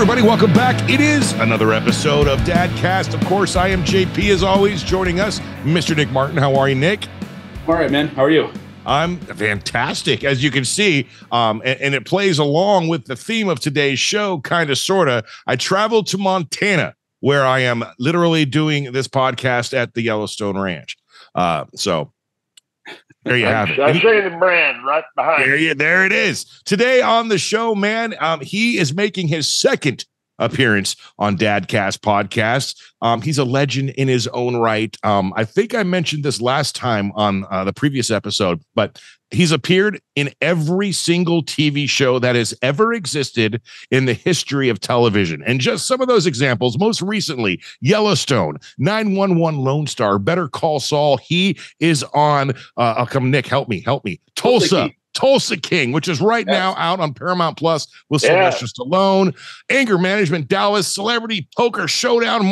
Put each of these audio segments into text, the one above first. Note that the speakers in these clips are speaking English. everybody, welcome back. It is another episode of Dadcast. Of course, I am JP, as always. Joining us, Mr. Nick Martin. How are you, Nick? All right, man. How are you? I'm fantastic, as you can see, and it plays along with the theme of today's show, kind of, sort of. I traveled to Montana, where I am literally doing this podcast at the Yellowstone Ranch. So there you have it. I see the brand right behind there you. There it is. Today on the show, man, he is making his second appearance on Dadcast podcast. He's a legend in his own right. I think I mentioned this last time on the previous episode, but he's appeared in every single TV show that has ever existed in the history of television. And just some of those examples, most recently, Yellowstone, 911 Lone Star, Better Call Saul. He is on, I'll come, Nick, help me. Tulsa King, which is right now out on Paramount Plus with Sylvester Stallone, Anger Management, Dallas, Celebrity Poker Showdown.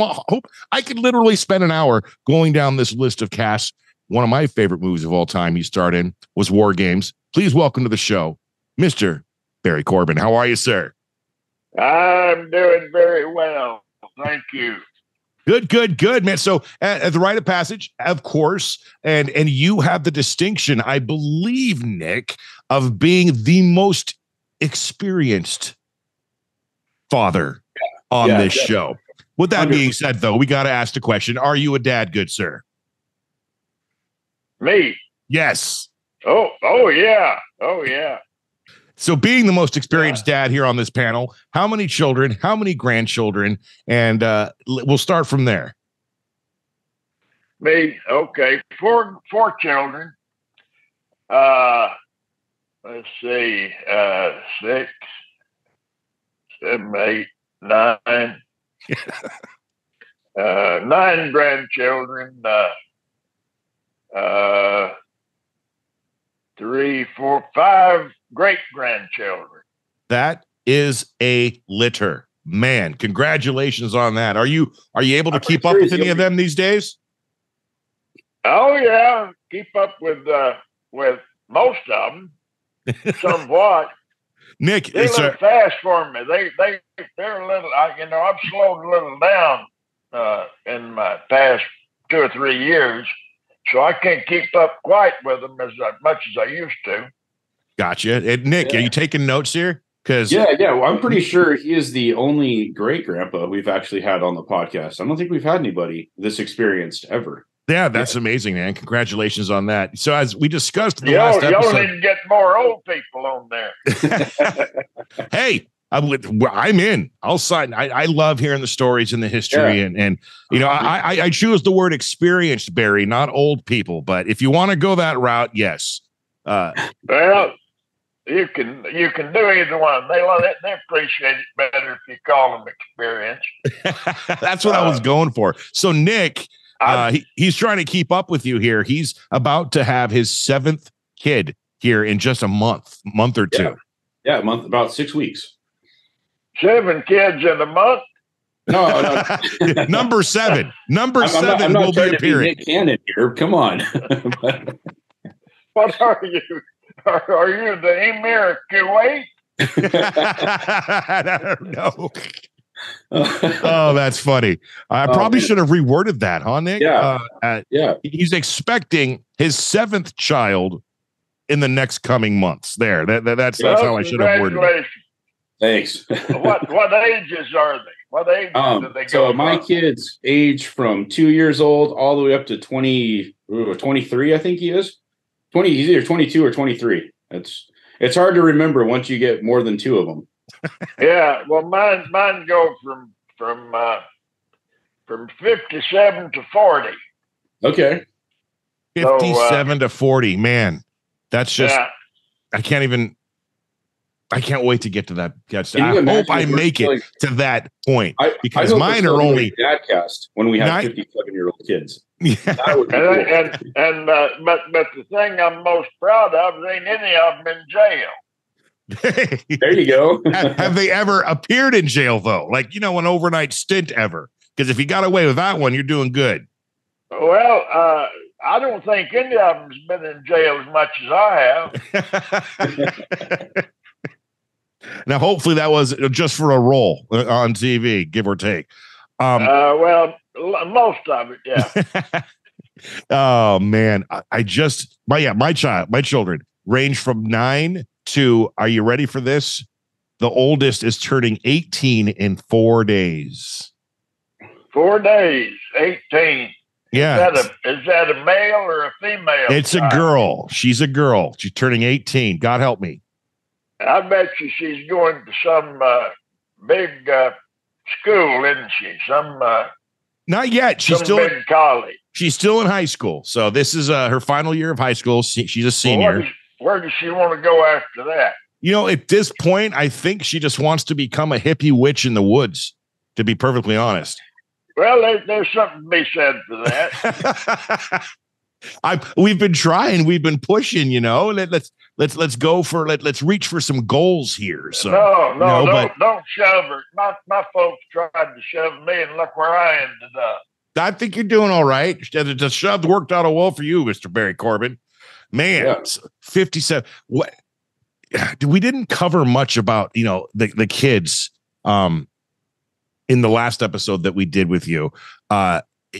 I could literally spend an hour going down this list of casts. One of my favorite movies of all time he starred in was WarGames. Please welcome to the show, Mr. Barry Corbin. How are you, sir? I'm doing very well. Thank you. Good, man. So at the rite of passage, of course, and you have the distinction, I believe, Nick, of being the most experienced father on this show. With that being said, though, we got to ask the question, are you a dad, good sir? Me? Yes. Oh, yeah. So being the most experienced dad here on this panel, how many children, how many grandchildren? And we'll start from there. Me, okay. Four children. Let's see, 6, 7, 8, 9. Nine grandchildren, 3, 4, 5 great-grandchildren. That is a litter, man. Congratulations on that. Are you able to keep up with any of them these days? Oh yeah, keep up with most of them somewhat. Nick, they're a little fast for me. They're a little. I've slowed a little down in my past 2 or 3 years, so I can't keep up quite with them as much as I used to. Gotcha. And Nick, are you taking notes here? Because well, I'm pretty sure he is the only great grandpa we've actually had on the podcast. I don't think we've had anybody this experienced ever. Yeah, that's amazing, man. Congratulations on that. So as we discussed in the last episode, y'all need to get more old people on there. Hey, I'm in. I'll sign. I love hearing the stories and the history, and you know, I choose the word experienced, Barry, not old people. But if you want to go that route, yes. Well, you can do either one. They appreciate it better if you call them experienced. That's what I was going for. So Nick, he's trying to keep up with you here. He's about to have his 7th kid here in just a month or two. Yeah, about 6 weeks. 7 kids in a month. No. Number 7. Number 7 will be appearing. Nick Cannon here. Come on. What are you? Are you the Emir of Kuwait? I don't know. Oh, that's funny. I probably should have reworded that, huh, Nick? He's expecting his 7th child in the next coming months. There. That's how I should have worded it. Thanks. What ages are they? What ages do they go? So my kids age from 2 years old all the way up to 23, I think he is. He's either 22 or 23. It's hard to remember once you get more than 2 of them. Yeah, well, mine go from 57 to 40. Okay, 57 to 40. Man, that's just I can't wait to get to that. I hope I make it to that point because mine are only Dadcast when we have 57-year-old kids. Yeah. But the thing I'm most proud of ain't any of them in jail. There you go. Have they ever appeared in jail though? Like, you know, an overnight stint ever? Because if you got away with that one, you're doing good. Well, I don't think any of them's been in jail as much as I have. Now, hopefully that was just for a role on TV, give or take. Well, most of it, yeah. Oh man, my children range from 9 to, are you ready for this? The oldest is turning 18 in 4 days. 4 days, 18. Yeah. Is that a male or a female? It's a girl. She's a girl. She's turning 18. God help me. I bet you she's going to some big school, isn't she? Not yet. She's still in college. She's still in high school. So this is her final year of high school. She's a senior. Well, where does she want to go after that? You know, at this point, I think she just wants to become a hippie witch in the woods, to be perfectly honest. Well, there's something to be said for that. We've been trying, we've been pushing, you know. Let's reach for some goals here. So don't shove her. My folks tried to shove me, and look where I ended up. I think you're doing all right. The shove worked out well for you, Mr. Barry Corbin. Man, yeah. 57. What? We didn't cover much about, you know, the kids. In the last episode that we did with you,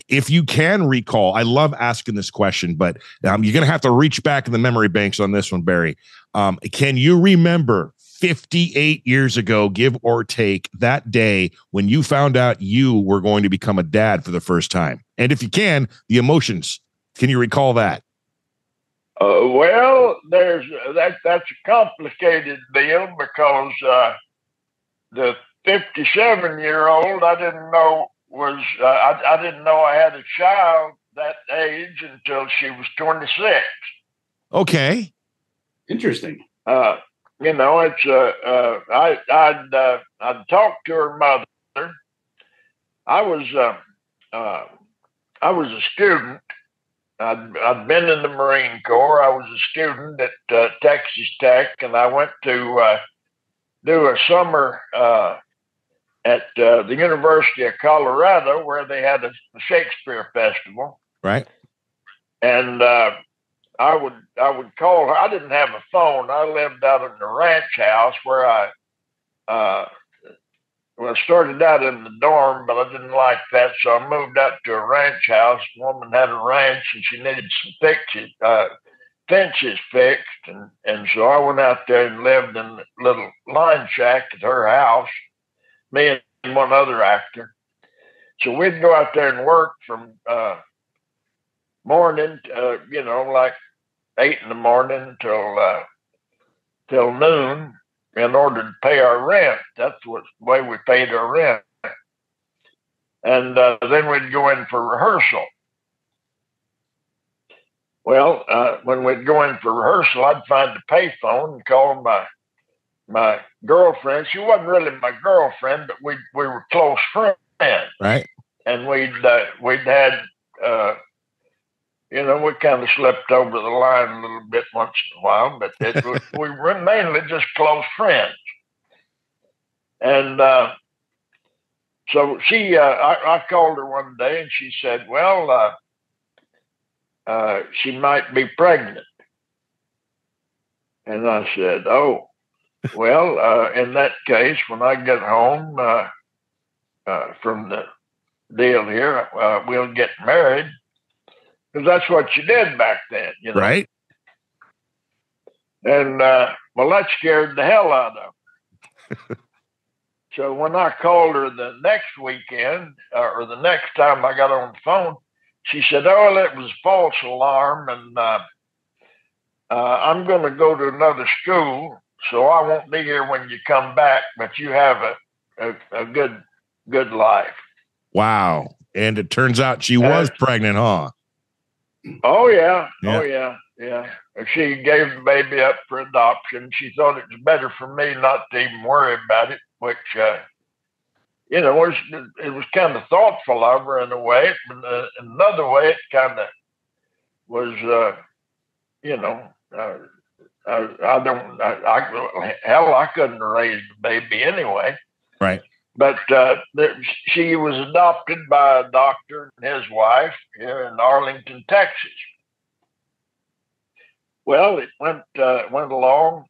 if you can recall, I love asking this question, but you're going to have to reach back in the memory banks on this one, Barry. Can you remember 58 years ago, give or take, that day when you found out you were going to become a dad for the first time? And if you can, the emotions, can you recall that? Well, that's a complicated deal because the 57-year-old, I didn't know I had a child that age until she was 26. Okay, interesting. You know, it's I'd talked to her mother. I was a student. I'd been in the Marine Corps. I was a student at Texas Tech, and I went to do a summer at the University of Colorado, where they had a Shakespeare festival. Right. And I would call her. I didn't have a phone. I lived out in the ranch house where I started out in the dorm, but I didn't like that. So I moved out to a ranch house. The woman had a ranch and she needed some fences fixed. And so I went out there and lived in a little line shack at her house. Me and one other actor. So we'd go out there and work from morning, you know, like 8 a.m. till noon, in order to pay our rent. That's the way we paid our rent. And then we'd go in for rehearsal. Well, when we'd go in for rehearsal, I'd find a payphone and call my girlfriend. She wasn't really my girlfriend, but we were close friends. Right. And we'd had, you know, we kind of slipped over the line a little bit once in a while, but we were mainly just close friends. And so she, I called her one day and she said, well, she might be pregnant. And I said, oh. Well, in that case, when I get home from the deal here, we'll get married, because that's what you did back then, you know. Right. And well, that scared the hell out of her. So when I called her the next weekend, or the next time I got on the phone, she said, "Oh, well, it was a false alarm, and I'm going to go to another school. So I won't be here when you come back, but you have a good life." Wow. And it turns out she was pregnant, huh? Oh, yeah. Yeah. Oh, yeah. Yeah. She gave the baby up for adoption. She thought it was better for me not to even worry about it, which, you know, it was kind of thoughtful of her in a way. But in another way, it kind of was, you know, I couldn't raise the baby anyway. Right. But she was adopted by a doctor and his wife here in Arlington, Texas. Well, it went along.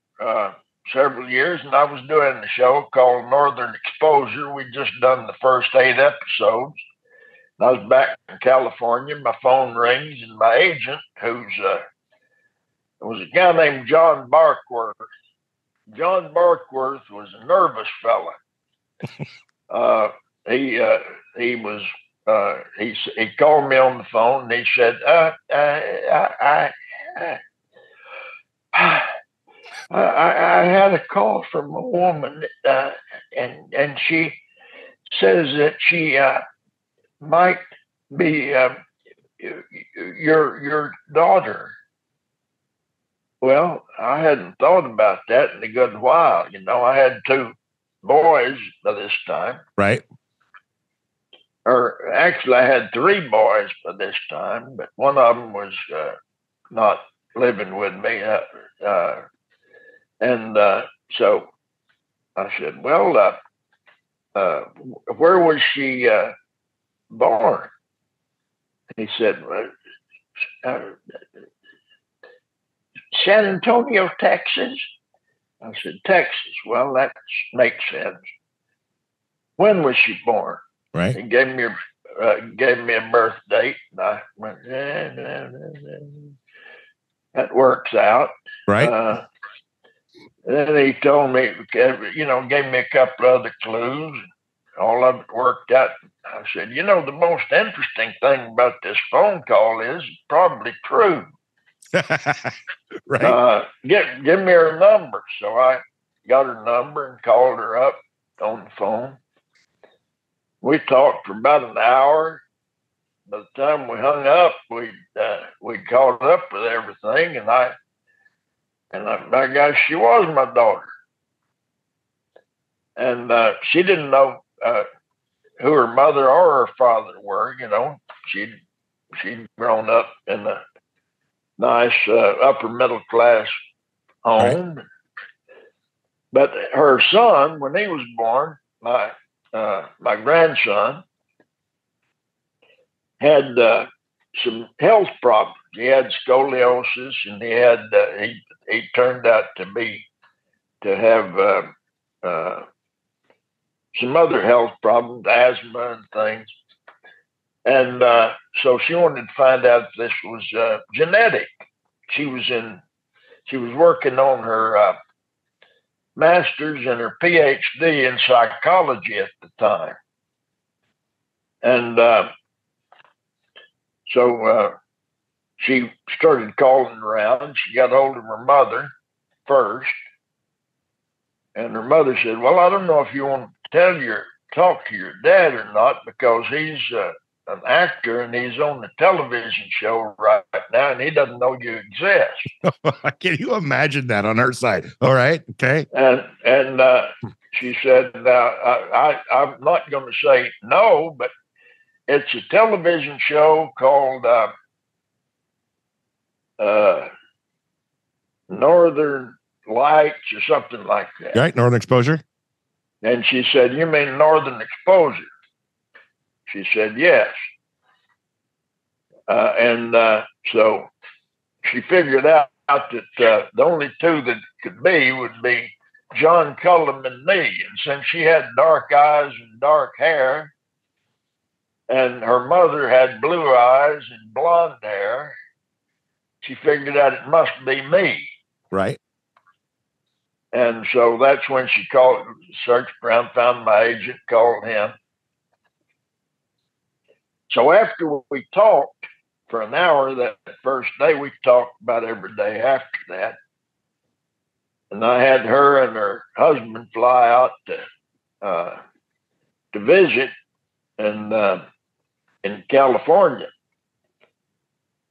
several years, and I was doing a show called Northern Exposure. We'd just done the first 8 episodes. I was back in California. My phone rings, and my agent, who was a guy named John Barkworth. John Barkworth was a nervous fella. He called me on the phone, and he said, I had a call from a woman, and she says that she might be your daughter. Well, I hadn't thought about that in a good while. You know, I had 2 boys by this time. Right. Or actually, I had 3 boys by this time, but one of them was not living with me. So I said, well, where was she born? He said, San Antonio, Texas. I said, Texas. Well, that makes sense. When was she born? Right. He gave me a birth date, and I went, that works out. Right. Then he told me, gave me a couple other clues. All of it worked out. I said, the most interesting thing about this phone call is probably true. Right. Give me her number. So I got her number and called her up on the phone. We talked for about an hour. By the time we hung up, we caught up with everything, and my gosh, she was my daughter. And she didn't know who her mother or her father were. She'd grown up in a nice upper middle class home. Right. But her son, when he was born, my grandson, had some health problems. He had scoliosis, and he turned out to have some other health problems, asthma and things. And so she wanted to find out if this was genetic. She was working on her master's and her PhD in psychology at the time. And So she started calling around. She got hold of her mother first. And her mother said, well, I don't know if you want to talk to your dad or not, because he's an actor and he's on the television show right now, and he doesn't know you exist. Can you imagine that on her side? All right. Okay. And she said, I'm not going to say no, but it's a television show called Northern Lights or something like that. Right, Northern Exposure. And she said, you mean Northern Exposure? She said, yes. So she figured out that the only 2 that could be would be John Cullum and me. And since she had dark eyes and dark hair, and her mother had blue eyes and blonde hair, she figured out it must be me. Right. And so that's when she searched around, found my agent, called him. So after we talked for an hour that first day, we talked about every day after that. And I had her and her husband fly out to visit in California.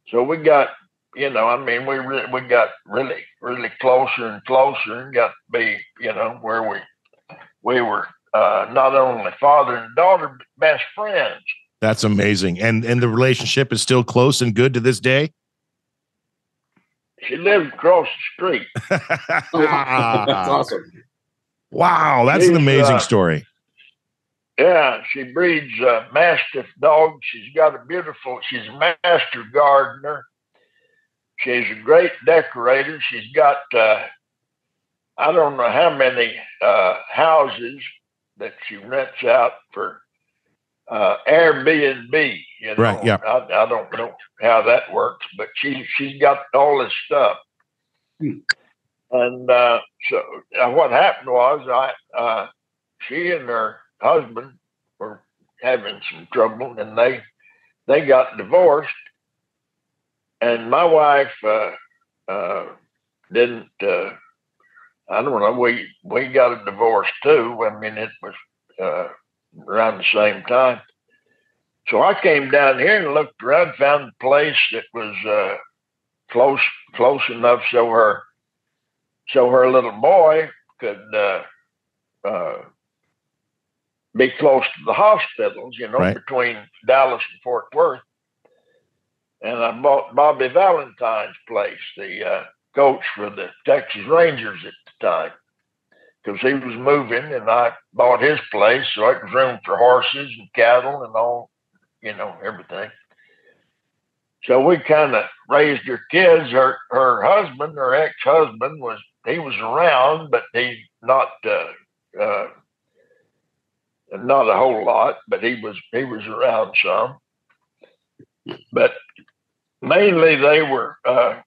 So we got, we got really, really closer and closer, and got to be, where we were not only father and daughter, but best friends. That's amazing. And the relationship is still close and good to this day? She lived across the street. That's awesome. Wow, that's an amazing story. Yeah, she breeds mastiff dogs. She's a master gardener. She's a great decorator. She's got I don't know how many houses that she rents out for Airbnb. You know? Right. Yeah. I don't know how that works, but she's got all this stuff. Hmm. And so what happened was she and her husband were having some trouble, and they got divorced. And my wife didn't. I don't know. We got a divorce too. I mean, it was around the same time. So I came down here and looked around, found a place that was close enough so her little boy could be close to the hospitals, you know, right, between Dallas and Fort Worth. And I bought Bobby Valentine's place, the coach for the Texas Rangers at the time, because he was moving, and I bought his place, so it was room for horses and cattle and all, you know, everything. So we kind of raised her kids. Her husband, her ex-husband, was around, but he's not a whole lot, but he was around some. But mainly they were.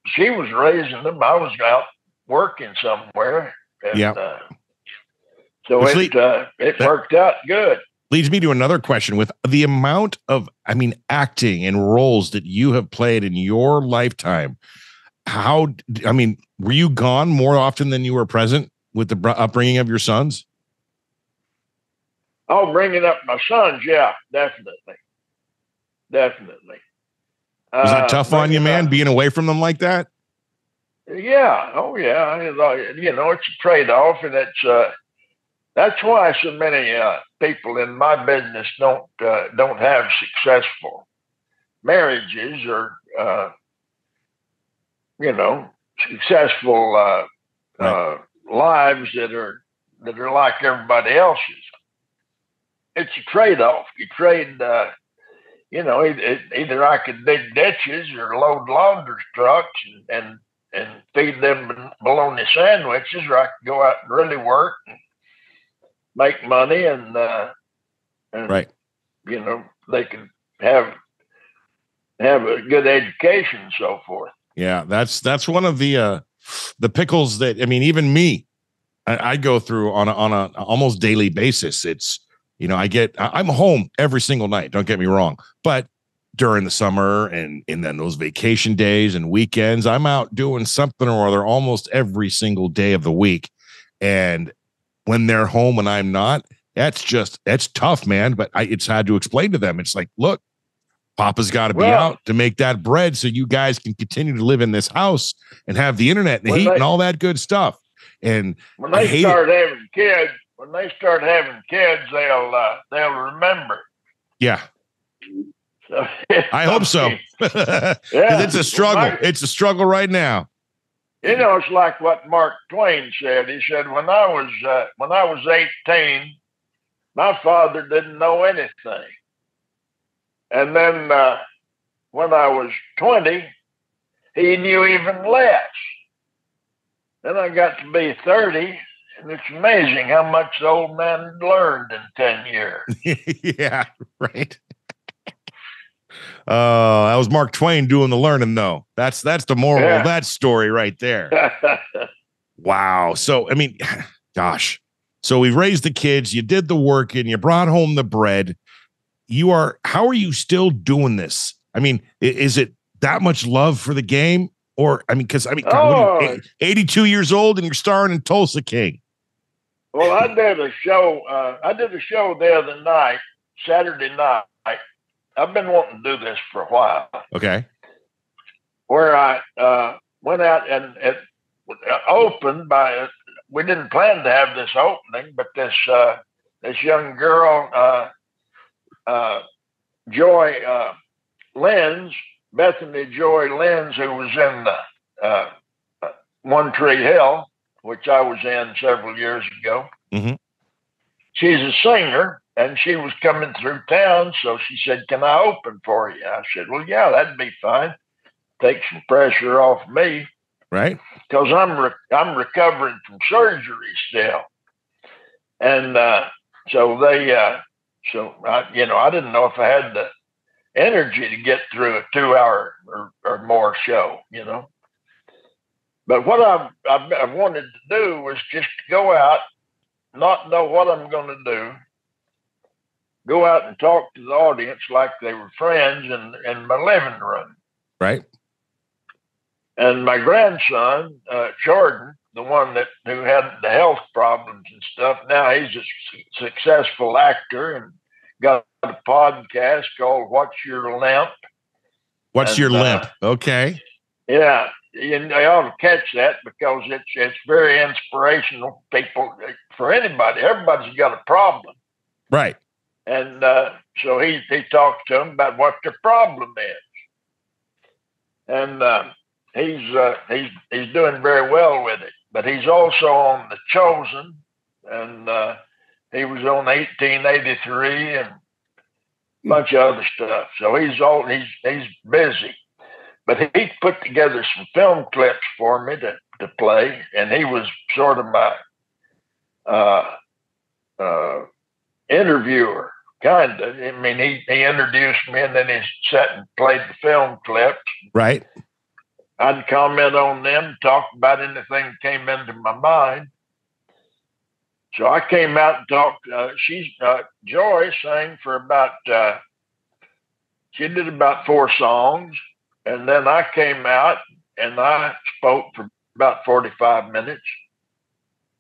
She was raising them. I was out working somewhere, and yep. So it worked out good. Leads me to another question. With the amount of, I mean, acting and roles that you have played in your lifetime, how, I mean, were you gone more often than you were present with the upbringing of your sons? Oh, bringing up my sons. Yeah, definitely. Definitely. Was that tough on you, man, being away from them like that? Yeah. Oh, yeah. You know, it's a trade-off, and it's, that's why so many people in my business don't have successful marriages or successful right, lives that are like everybody else's. It's a trade-off. You trade, either I could dig ditches or load laundry trucks and feed them bologna sandwiches, or I could go out and really work and make money, and right, you know, they can have a good education and so forth. Yeah, that's one of the pickles that, I mean, even me, I go through on a almost daily basis. It's, you know, I'm home every single night, don't get me wrong, but during the summer and then those vacation days and weekends, I'm out doing something or other almost every single day of the week. And when they're home and I'm not, that's tough, man. But it's hard to explain to them. It's like, look, Papa's got to be out to make that bread so you guys can continue to live in this house and have the internet and the heat and all that good stuff. And when they start having kids, they'll remember. Yeah. So, I hope so. Yeah, it's a struggle. It's a struggle right now. You know, it's like what Mark Twain said. He said, when I was 18, my father didn't know anything. And then when I was 20, he knew even less. Then I got to be 30, and it's amazing how much the old man learned in 10 years. Yeah, right. That was Mark Twain doing the learning, though. That's the moral of that story right there. Wow. So, I mean, gosh. So we raised the kids, you did the work, and you brought home the bread. How are you still doing this? I mean, is it that much love for the game? Or, I mean, what are you, 82 years old and you're starring in Tulsa King? Well, I did a show the other night, Saturday night. I've been wanting to do this for a while. Okay. Where I went out, and it opened by, we didn't plan to have this opening, but this young girl, Joy Lenz, Bethany Joy Lenz, who was in the One Tree Hill, which I was in several years ago. Mm-hmm. She's a singer. And she was coming through town, so she said, "Can I open for you?" I said, "Well, yeah, that'd be fine. Take some pressure off me." right? Because I'm recovering from surgery still, and so I didn't know if I had the energy to get through a 2 hour or more show, you know. But what I wanted to do was just go out, not know what I'm going to do, go out and talk to the audience like they were friends in my living room. Right. And my grandson, Jordan, the one who had the health problems and stuff, now he's a successful actor and got a podcast called What's Your Limp? What's Your Limp? Okay. Yeah. And they ought to catch that because it's very inspirational. People, for anybody, everybody's got a problem. Right. And so he talks to them about what their problem is. And he's doing very well with it. But he's also on The Chosen, and he was on 1883 and a bunch of other stuff. So he's busy. But he put together some film clips for me to play, and he was sort of my interviewer, kind of. I mean, he introduced me, and then he sat and played the film clips. Right. I'd comment on them, talk about anything that came into my mind. So I came out and talked. Joy sang for she did about four songs. And then I came out and I spoke for about 45 minutes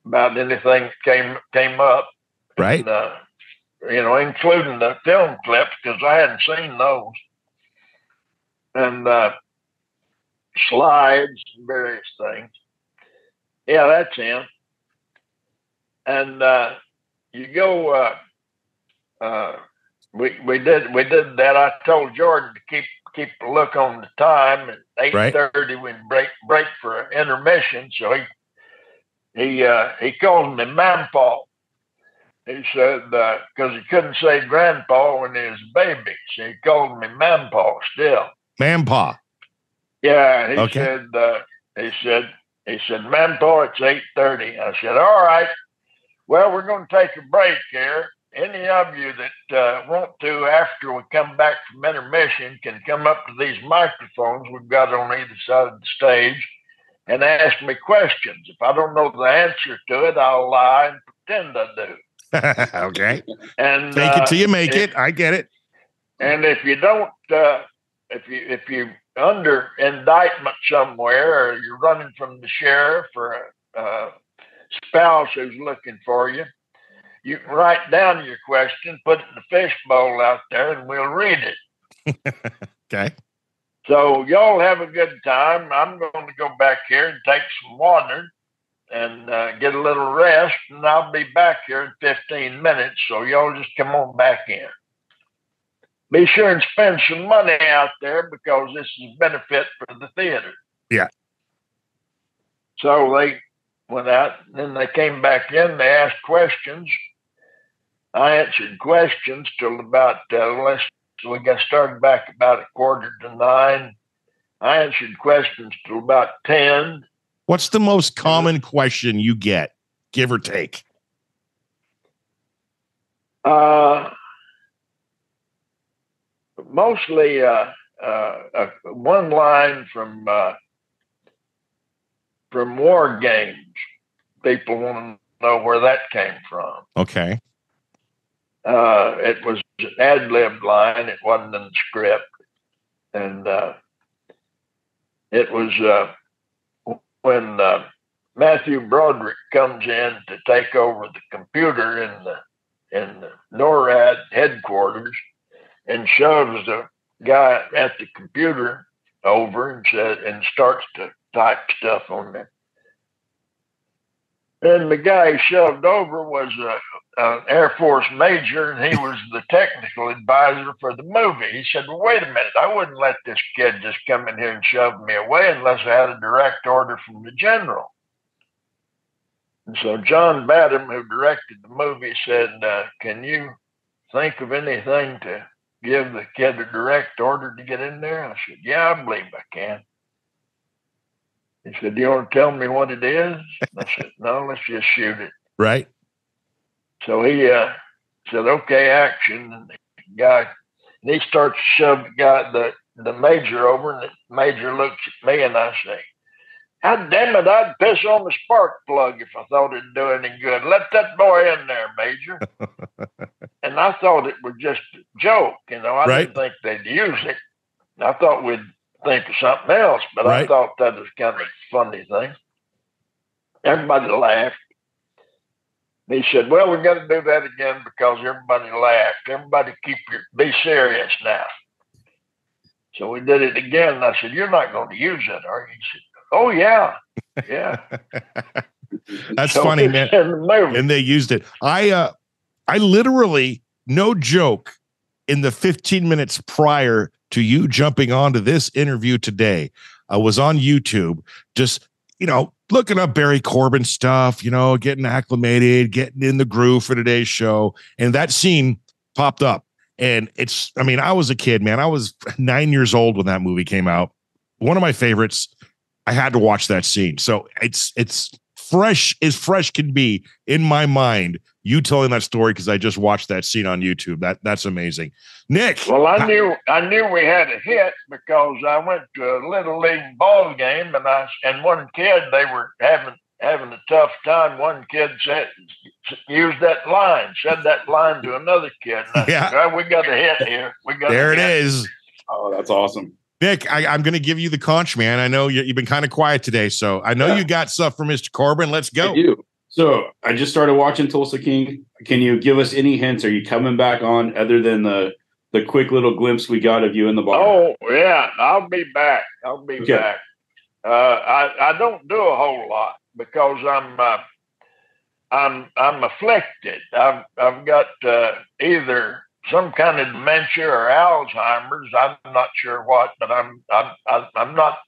about anything that came up. Right. And, including the film clips because I hadn't seen those. And slides and various things. Yeah, that's him. And we did that. I told Jordan to keep a look on the time. At 8:30, we break for intermission. So he called me Mampa. He said because he couldn't say Grandpa when he was a baby, so he called me Mampa still. Mampa. Yeah. He okay. said. He said Mampa. It's 8:30. I said, all right. Well, we're going to take a break here. Any of you that want to, after we come back from intermission, can come up to these microphones we've got on either side of the stage and ask me questions. If I don't know the answer to it, I'll lie and pretend I do. Okay. And take it till you make it. I get it. And if you don't, if you under indictment somewhere, or you're running from the sheriff or a spouse who's looking for you, you can write down your question, put it in the fishbowl out there, and we'll read it. Okay. So y'all have a good time. I'm going to go back here and take some water and get a little rest, and I'll be back here in 15 minutes. So y'all just come on back in. Be sure and spend some money out there because this is a benefit for the theater. Yeah. So they went out, and then they came back in. They asked questions. I answered questions till about we got started back about 8:45. I answered questions till about 10. What's the most common question you get, give or take? Mostly one line from WarGames. People want to know where that came from. Okay. It was an ad-lib line. It wasn't in the script. And it was when Matthew Broderick comes in to take over the computer in the NORAD headquarters and shoves the guy at the computer over and starts to type stuff on there. And the guy he shoved over was an Air Force major, and he was the technical advisor for the movie. He said, well, wait a minute, I wouldn't let this kid just come in here and shove me away unless I had a direct order from the general. And so John Badham, who directed the movie, said, can you think of anything to give the kid a direct order to get in there? I said, yeah, I believe I can. He said, "Do you want to tell me what it is?" And I said, "No, let's just shoot it." Right. So he said, "Okay, action." And the guy, and he starts to shove the guy, the major over, and the major looks at me, and I say, "God damn it, I'd piss on the spark plug if I thought it'd do any good. Let that boy in there, Major." And I thought it was just a joke. You know, I didn't think they'd use it. I thought we'd think of something else, but I thought that was kind of a funny thing. Everybody laughed. He said, "Well, we've got to do that again because everybody laughed. Everybody be serious now." So we did it again. And I said, "You're not going to use it, are you?" He said, "Oh, yeah. Yeah." That's so funny, man. And they used it. I literally, no joke, in the 15 minutes prior to you jumping onto this interview today, I was on YouTube just, you know, looking up Barry Corbin stuff, you know, getting acclimated, getting in the groove for today's show. And that scene popped up. And it's, I mean, I was a kid, man. I was 9 years old when that movie came out. One of my favorites. I had to watch that scene. So it's fresh as fresh can be in my mind, you telling that story, because I just watched that scene on YouTube. That's amazing. Nick. Well, I knew we had a hit because I went to a little league ball game and one kid, they were having a tough time. One kid said, said that line to another kid. And I said, "Well, we got a hit here. We got there a hit." It is. Oh, that's awesome. Nick, I'm going to give you the conch, man. I know you've been kind of quiet today, so I know you got stuff for Mr. Corbin. Let's go. I do. So I just started watching Tulsa King. Can you give us any hints? Are you coming back on other than the quick little glimpse we got of you in the bar? Oh, yeah. I'll be back. I'll be back. I don't do a whole lot because I'm afflicted. I've got either some kind of dementia or Alzheimer's. I'm not sure what, but I'm not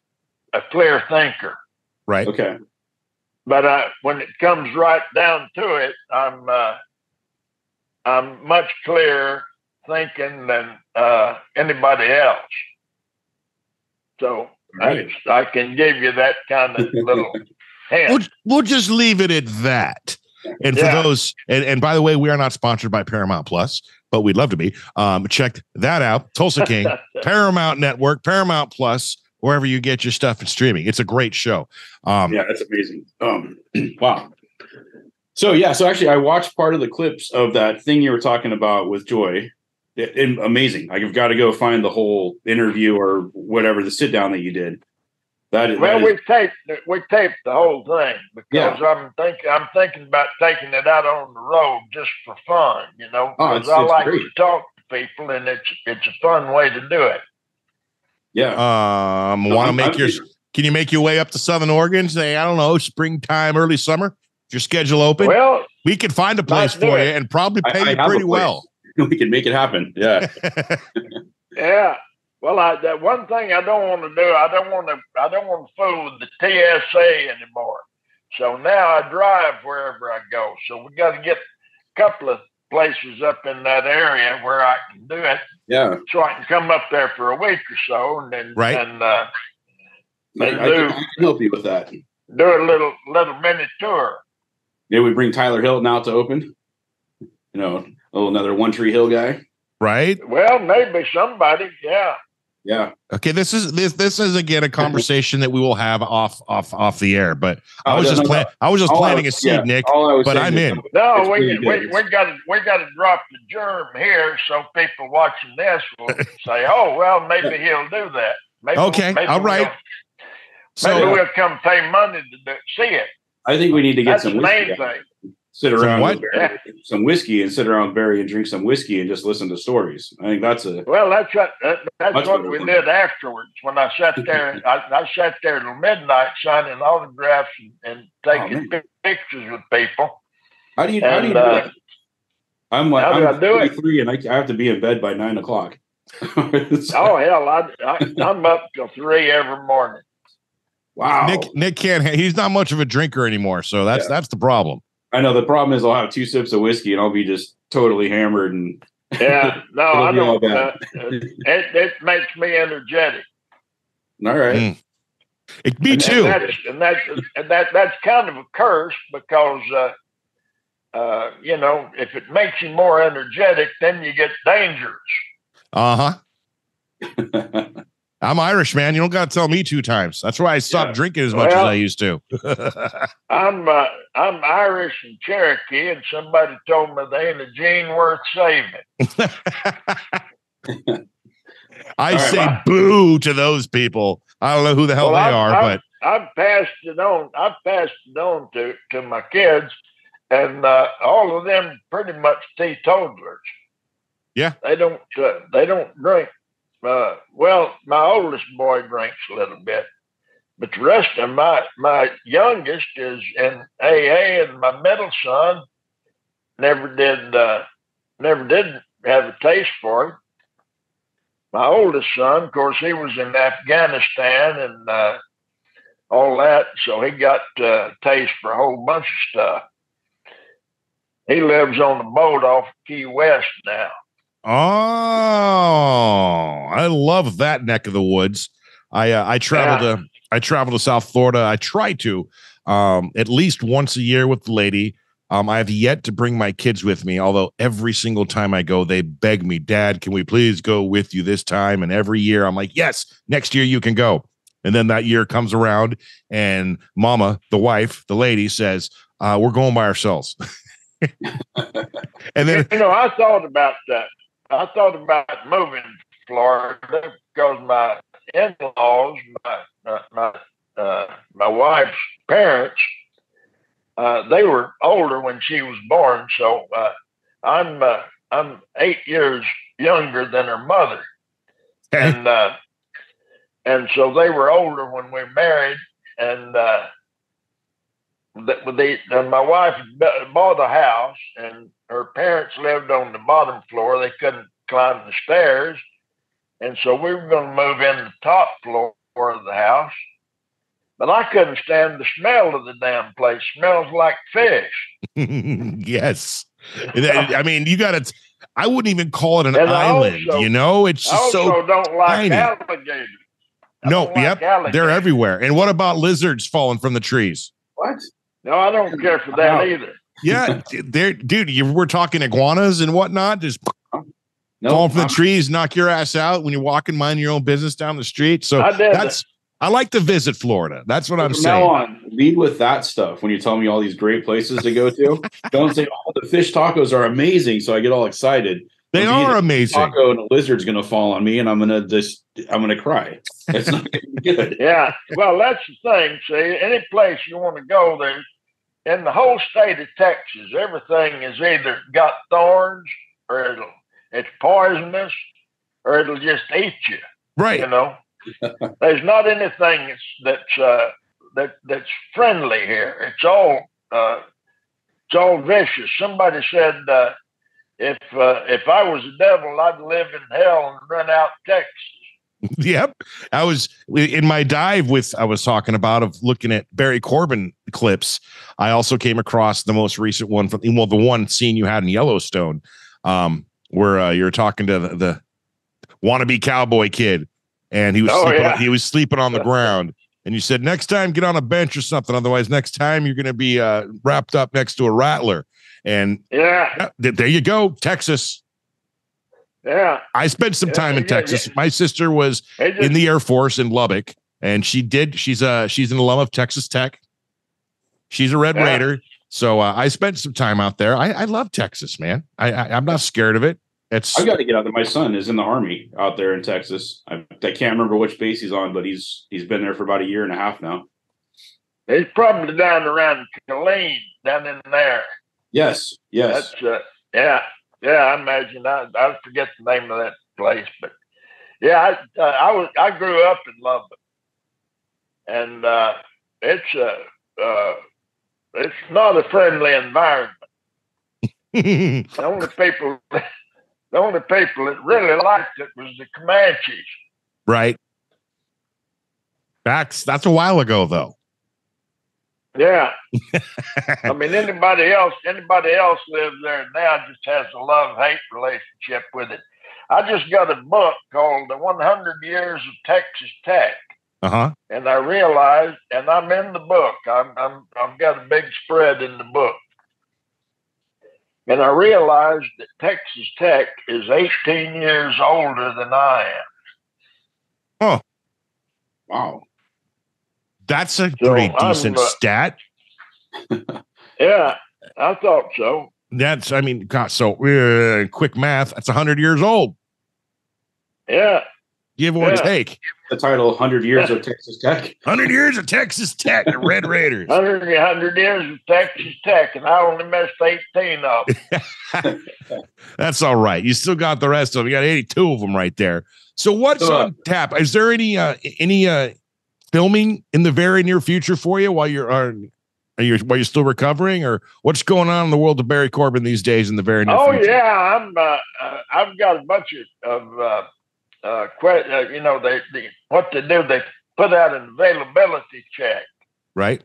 a clear thinker. Right. Okay. But when it comes right down to it, I'm much clearer thinking than anybody else. So I can give you that kind of little hint. We'll just leave it at that. And for those, and by the way, we are not sponsored by Paramount Plus, but we'd love to be. Check that out. Tulsa King, Paramount Network, Paramount Plus, wherever you get your stuff and streaming. It's a great show. Yeah, that's amazing. Wow. So actually I watched part of the clips of that thing you were talking about with Joy. Amazing. Like, I've got to go find the whole interview or whatever, the sit down that you did. We taped the whole thing because I'm thinking about taking it out on the road just for fun, you know. Because I like to talk to people, and it's a fun way to do it. Yeah. Can you make your way up to Southern Oregon? Say, I don't know, springtime, early summer. If your schedule open, well, we could find a place for you and probably pay you pretty well. We can make it happen. Yeah. Yeah. Well, that one thing I don't want to do, I don't want to fool with the TSA anymore. So now I drive wherever I go. So we got to get a couple of places up in that area where I can do it. Yeah. So I can come up there for a week or so, and then I can help you with that. Do a little mini tour. Yeah, we bring Tyler Hilton out to open. You know, another One Tree Hill guy. Right. Well, maybe somebody. Yeah. Yeah. Okay. This is again a conversation that we will have off the air. But I was just planting a seed, Nick. But I'm in. No, we got to drop the germ here, so people watching this will say, "Oh, well, maybe he'll do that." Maybe, okay. Maybe all right. We'll come pay money to see it. I think we need to get some main thing. Sit around some whiskey and sit around Barry and drink some whiskey and just listen to stories. I think that's what we did afterwards. When I sat there, I sat there till midnight signing autographs and taking pictures with people. How do you do that? I'm 33 and I have to be in bed by 9 o'clock. Hell, I'm up till 3 every morning. Wow. Nick can't. He's not much of a drinker anymore, so that's the problem. I know the problem is I'll have 2 sips of whiskey and I'll be just totally hammered and I don't. It makes me energetic. All right. Me too. And that's kind of a curse because, you know, if it makes you more energetic, then you get dangerous. Uh-huh. I'm Irish, man. You don't got to tell me two times. That's why I stopped drinking as much as I used to. I'm Irish and Cherokee, and somebody told me they ain't a gene worth saving. I say boo to those people. I don't know who the hell they are, but I've passed it on. I've passed it on to my kids, and all of them pretty much teetotalers. Yeah, they don't drink. Well, my oldest boy drinks a little bit, but the rest of my youngest is in AA, and my middle son never did have a taste for it. My oldest son, of course, he was in Afghanistan and all that, so he got a taste for a whole bunch of stuff. He lives on the boat off Key West now. Oh, I love that neck of the woods. I travel to South Florida. I try to at least once a year with the lady. I have yet to bring my kids with me, although every single time I go, they beg me, Dad, can we please go with you this time? And every year I'm like, yes, next year you can go. And then that year comes around and Mama, the wife, the lady says, we're going by ourselves. And then, you know, I thought about that. I thought about moving to Florida because my in-laws, my wife's parents, they were older when she was born, so I'm 8 years younger than her mother, and so they were older when we married, and my wife bought a house, and her parents lived on the bottom floor. They couldn't climb the stairs, and so we were going to move in the top floor of the house. But I couldn't stand the smell of the damn place. Smells like fish. Yes. I mean, you got to, I wouldn't even call it an island, also, you know, it's just so don't like alligators. No, yep. Alligators. They're everywhere. And what about lizards falling from the trees? What? No, I don't care for that either. Yeah. We're talking iguanas and whatnot. Just fall from the trees, knock your ass out when you're walking, mind your own business down the street. So that's, I like to visit Florida. That's what I'm saying. From now on, lead with that stuff when you tell me all these great places to go to. Don't say, oh, the fish tacos are amazing, so I get all excited. They are amazing. Taco and a lizard's going to fall on me, and I'm going to cry. It's not going to be good. Yeah. Well, that's the thing. See, any place you want to go, there's in the whole state of Texas, everything is either got thorns or it's poisonous or it'll just eat you. Right. You know. There's not anything that's friendly here. It's all vicious. Somebody said, if I was the devil, I'd live in hell and run out Texas. Yep. I was in my dive I was talking about looking at Barry Corbin clips. I also came across the most recent one the one scene you had in Yellowstone, where you're talking to the wannabe cowboy kid. And he was sleeping on the ground. And you said, next time, get on a bench or something. Otherwise, next time you're going to be wrapped up next to a rattler. And there you go, Texas. Yeah, I spent some time in Texas. My sister was in the Air Force in Lubbock, and she's an alum of Texas Tech. She's a Red Raider, so I spent some time out there. I love Texas, man. I'm not scared of it. I've got to get out there. My son is in the Army out there in Texas. I can't remember which base he's on, but he's been there for about a year and a half now. He's probably down around Killeen, down in there. Yes. That's, I imagine. I forget the name of that place, but yeah, I grew up in Lubbock, and it's not a friendly environment. The only people that really liked it was the Comanches. Right. That's a while ago, though. Yeah. I mean, anybody else lives there now just has a love-hate relationship with it. I just got a book called The 100 Years of Texas Tech. Uh-huh. And I realized, and I'm in the book. I've got a big spread in the book. And I realized that Texas Tech is 18 years older than I am. Oh. Wow. That's a pretty decent stat. Yeah, I thought so. That's, I mean, gosh, so quick math, that's 100 years old. Yeah. Give or take. The title, 100 Years of Texas Tech. 100 Years of Texas Tech, the Red Raiders. 100 Years of Texas Tech, and I only messed 18 up. That's all right. You still got the rest of them. You got 82 of them right there. So what's on tap? Is there any filming in the very near future for you while you're still recovering, or what's going on in the world of Barry Corbin these days in the very near future? Oh, yeah. I've got a bunch of you know, what they do, they put out an availability check. Right.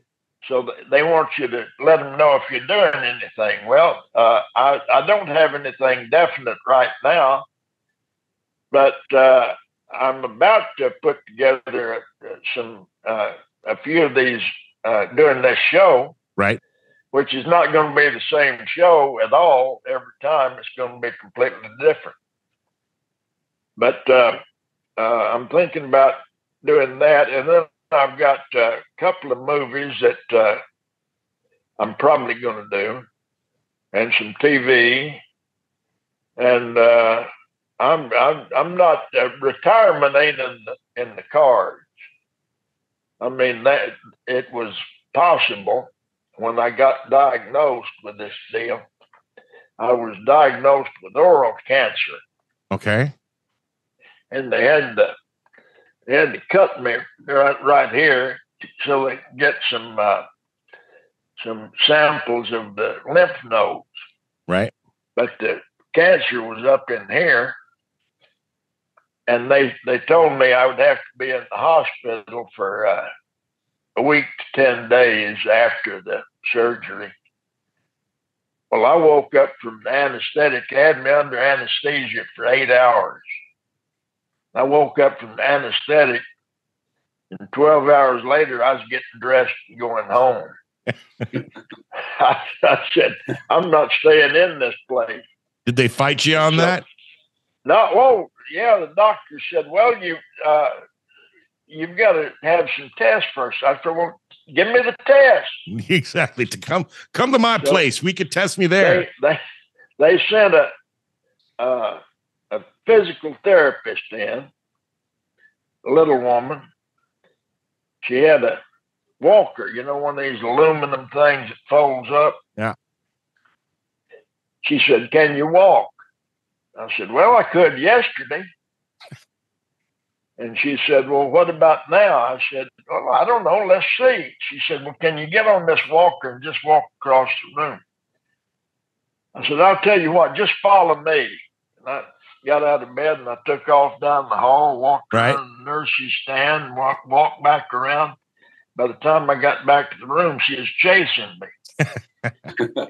So they want you to let them know if you're doing anything. Well, I don't have anything definite right now, but I'm about to put together a few of these doing this show. Right. Which is not going to be the same show at all every time. It's going to be completely different. But I'm thinking about doing that. And then I've got a couple of movies that I'm probably going to do, and some TV. And I'm not, retirement ain't in the cards. I mean, that it was possible when I got diagnosed with this deal. I was diagnosed with oral cancer. Okay. And they had to cut me right here so they could get some samples of the lymph nodes. Right. But the cancer was up in here, and they told me I would have to be in the hospital for a week to 10 days after the surgery. Well, I woke up from the anesthetic. They had me under anesthesia for 8 hours. I woke up from the anesthetic, and 12 hours later, I was getting dressed and going home. I said, I'm not staying in this place. Did they fight you on that? No. Oh, yeah. The doctor said, well, you've got to have some tests first. I said, well, give me the test. Exactly. To come to my place. We could test me there. They sent a physical therapist in, a little woman. She had a walker, you know, one of these aluminum things that folds up. Yeah. She said, can you walk? I said, well, I could yesterday. And she said, well, what about now? I said, well, I don't know. Let's see. She said, well, can you get on this walker and just walk across the room? I said, I'll tell you what, just follow me. And I got out of bed and I took off down the hall, walked around the nurse's stand, walked back around. By the time I got back to the room, she was chasing me.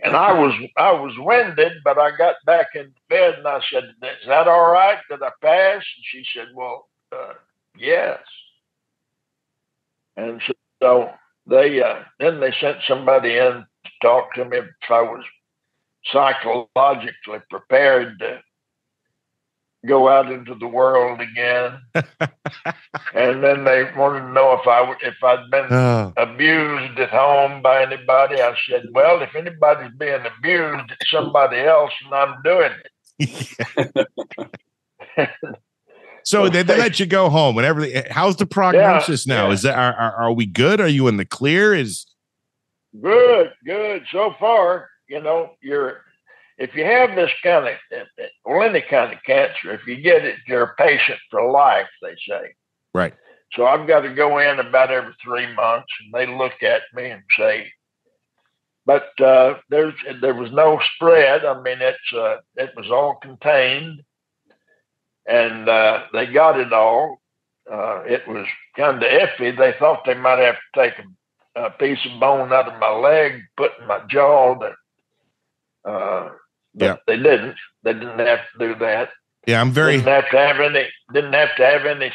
And I was winded, but I got back in bed and I said, is that all right? Did I pass? And she said, well, yes. And so then they sent somebody in to talk to me if I was psychologically prepared to go out into the world again. And then they wanted to know if I'd been abused at home by anybody. I said, well, if anybody's being abused, it's somebody else, and I'm doing it. So they let you go home and everything. How's the prognosis now? Yeah. Is that are we good? Are you in the clear? Is good so far. You know, if you have this kind of, well, any kind of cancer, if you get it, you're a patient for life, they say. Right. So I've got to go in about every 3 months, and they look at me and say, but there was no spread. I mean, it was all contained, and they got it all. It was kind of iffy. They thought they might have to take a piece of bone out of my leg, put in my jaw, but they didn't have to do that. Yeah, I'm very. Didn't have to have any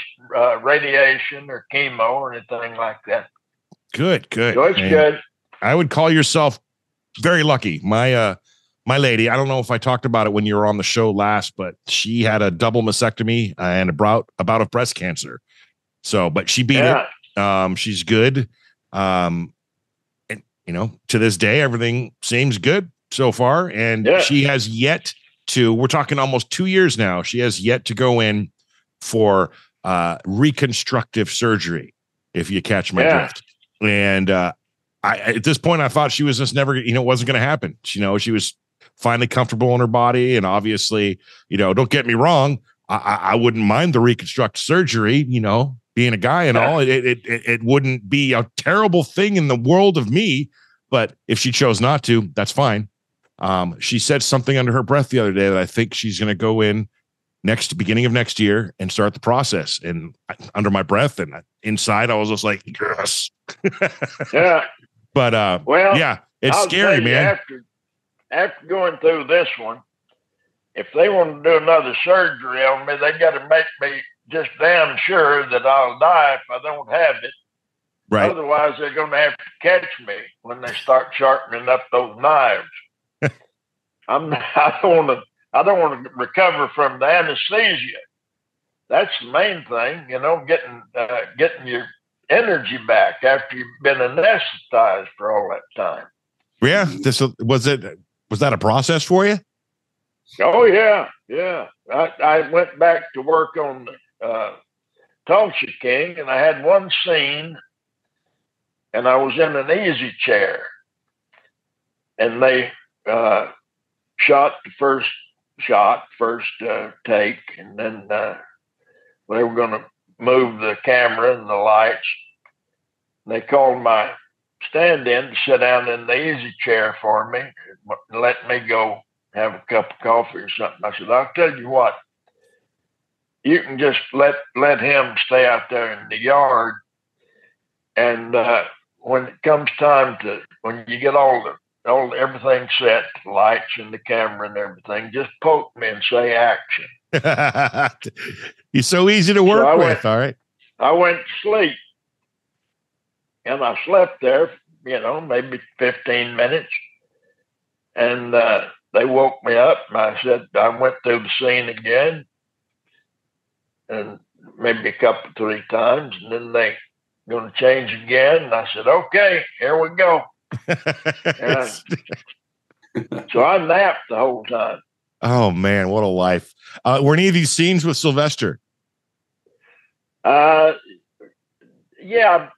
radiation or chemo or anything like that. Good. So it's good. I would call yourself very lucky. My lady, I don't know if I talked about it when you were on the show last, but she had a double mastectomy and a bout of breast cancer. So, but she beat it. She's good. And you know, to this day, everything seems good so far. And she has yet to, we're talking almost 2 years now. She has yet to go in for reconstructive surgery, if you catch my drift. And at this point, I thought she was just never, it wasn't going to happen. She was finally comfortable in her body. And obviously, don't get me wrong. I wouldn't mind the reconstructive surgery, being a guy and all, it wouldn't be a terrible thing in the world of me. But if she chose not to, that's fine. She said something under her breath the other day that I think she's going to go in beginning of next year and start the process. And under my breath and inside, I was just like, yes. But it's scary, man. After going through this one, if they want to do another surgery on me, they got to make me just damn sure that I'll die if I don't have it. Right. Otherwise, they're going to have to catch me when they start sharpening up those knives. I don't want to recover from the anesthesia. That's the main thing, getting your energy back after you've been anesthetized for all that time. Yeah, was that a process for you? Oh yeah. I went back to work on Tulsa King, and I had one scene, and I was in an easy chair, and they shot the first take, and then they were going to move the camera and the lights. They called my stand-in to sit down in the easy chair for me, and let me go have a cup of coffee or something. I said, I'll tell you what, you can just let him stay out there in the yard. And when it comes time to, when you get everything set, lights and the camera and everything, just poke me and say action. He's so easy to work with. All right. I went to sleep, and I slept there, maybe 15 minutes. And they woke me up, and I went through the scene again, and maybe a couple, three times. And then they going to change again. And I said, okay, here we go. So I napped the whole time. Oh man, what a life. Were any of these scenes with Sylvester? I'm getting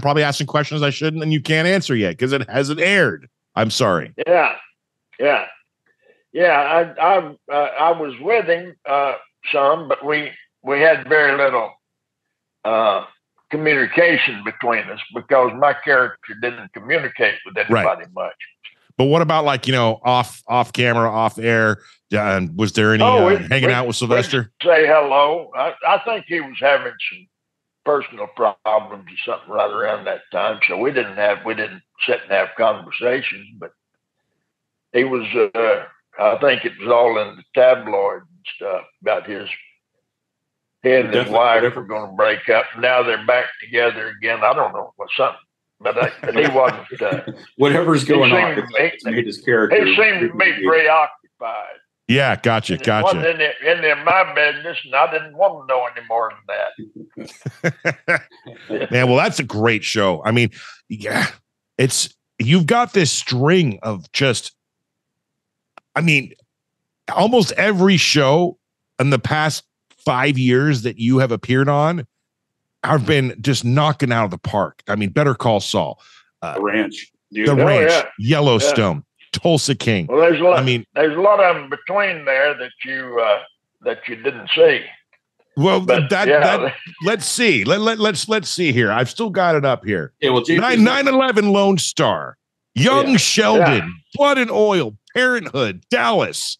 probably asking questions I shouldn't, and you can't answer yet because it hasn't aired. I'm sorry. Yeah. I was with him some, but we had very little communication between us because my character didn't communicate with anybody much. But what about off camera, off air? Was there any hanging out with Sylvester? Say hello. I think he was having some personal problems or something right around that time, so we didn't sit and have conversations. But he was, I think it was all in the tabloid and stuff about he and his wife were going to break up. Now they're back together again. I don't know what something, but he wasn't. Whatever's going on, his character. He seemed to be preoccupied. Yeah, gotcha. It wasn't in my business, and I didn't want to know any more than that. Man, well, that's a great show. I mean, you've got this string of just, almost every show in the past 5 years that you have appeared on, I've been just knocking out of the park. Better Call Saul, The Ranch, Yellowstone, Tulsa King. Well, there's a lot of them between there that you didn't see. Well, let's see. Let's see here. I've still got it up here. Yeah, well, 911 Lone Star, Young Sheldon, Blood and Oil, Parenthood, Dallas.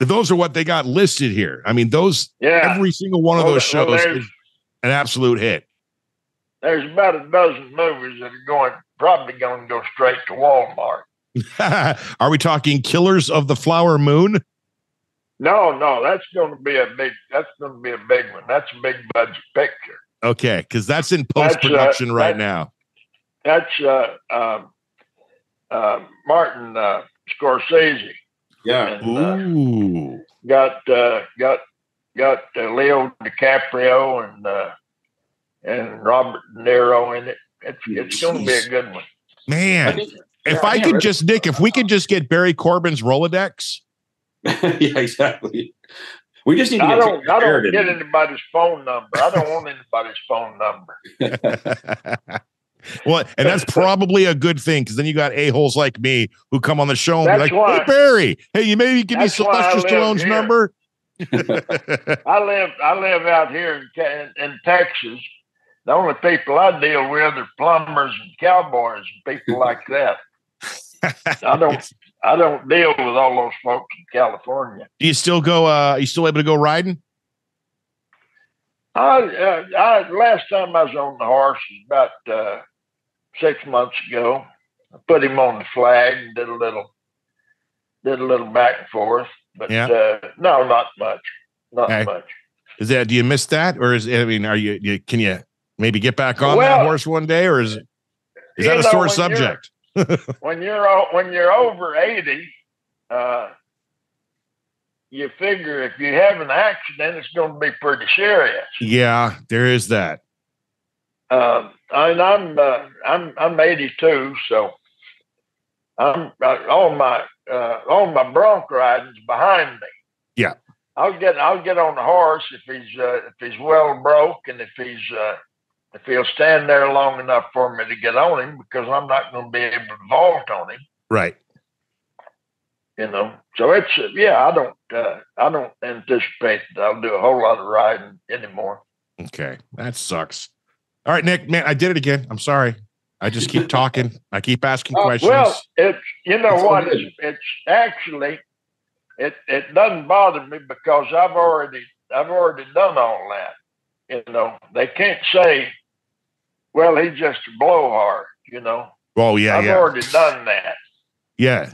Those are what they got listed here. Every single one of those shows is an absolute hit. There's about a dozen movies that are probably going to go straight to Walmart. Are we talking Killers of the Flower Moon? No, that's going to be a big one. That's a big budget picture. Okay, because that's in post production right now. That's Martin Scorsese. Yeah. And, got Leo DiCaprio and Robert De Niro in it. It's going to be a good one, man. If we could just get Barry Corbin's Rolodex. Yeah, exactly. We just need to I don't get anybody's phone number. I don't want anybody's phone number. Well, and that's probably a good thing, because then you got a-holes like me who come on the show and be like, hey, Barry, hey, you maybe give me Sylvester Stallone's number? I live out here in Texas. The only people I deal with are plumbers and cowboys and people like that. I don't deal with all those folks in California. Do you still go? You still able to go riding? I last time I was on the horse was about 6 months ago. I put him on the flag and did a little back and forth, but no, not much, not much. Is that? Do you miss that, or is? I mean, can you maybe get back on that horse one day, or is that a sore subject? When you're over 80, you figure if you have an accident, it's going to be pretty serious. Yeah, there is that. I'm 82, so all my bronc riding's behind me. Yeah, I'll get on the horse if he's well broke and if he'll stand there long enough for me to get on him, because I'm not going to be able to vault on him. Right. You know, so it's, I don't anticipate that I'll do a whole lot of riding anymore. Okay. That sucks. All right, Nick, man, I did it again. I'm sorry. I just keep talking. I keep asking questions. Well, it's actually, it doesn't bother me, because I've already done all that. You know, they can't say, well, he's just a blowhard, you know. Oh, yeah. I've already done that. Yeah.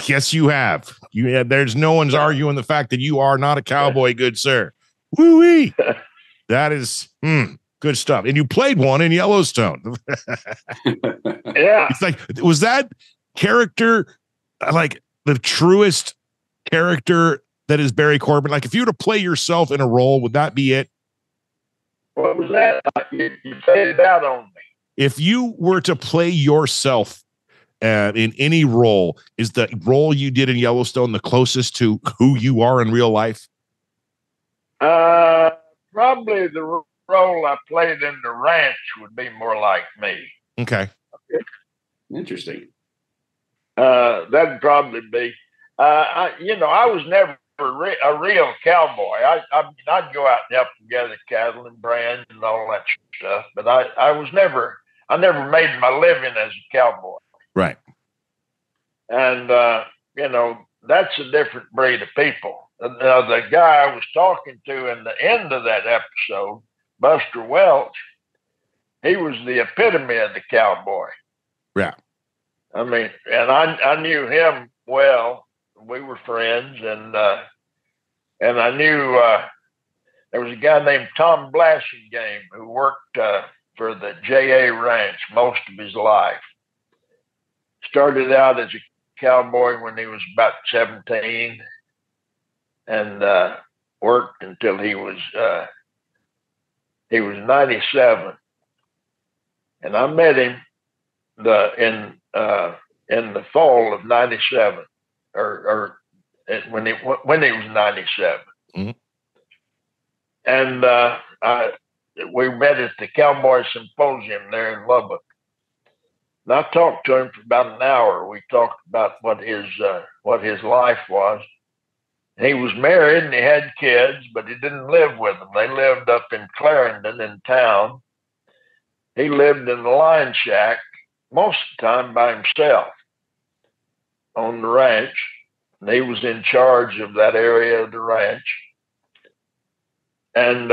Yes, you have. There's no one's arguing the fact that you are not a cowboy, good sir. Woo-wee. That is good stuff. And you played one in Yellowstone. Yeah. It's like, was that character like the truest character that is Barry Corbin? Like, if you were to play yourself in a role, would that be it? What was that? You faded out on me. If you were to play yourself in any role, is the role you did in Yellowstone the closest to who you are in real life? Probably the role I played in The Ranch would be more like me. Okay. Interesting. That'd probably be. I was never a real cowboy. I'd go out and help them gather cattle and brand and all that stuff, but I never made my living as a cowboy. Right. And that's a different breed of people. The guy I was talking to in the end of that episode, Buster Welch, he was the epitome of the cowboy. Yeah. I mean, and I knew him well. We were friends, and I knew there was a guy named Tom Blasingame who worked for the J.A. Ranch most of his life. Started out as a cowboy when he was about 17, and worked until he was 97. And I met him in the fall of 97. Or when he was 97, mm-hmm. And we met at the Cowboy Symposium there in Lubbock. And I talked to him for about an hour. We talked about what his life was. He was married and he had kids, but he didn't live with them. They lived up in Clarendon in town. He lived in the line shack most of the time by himself on the ranch, and he was in charge of that area of the ranch. And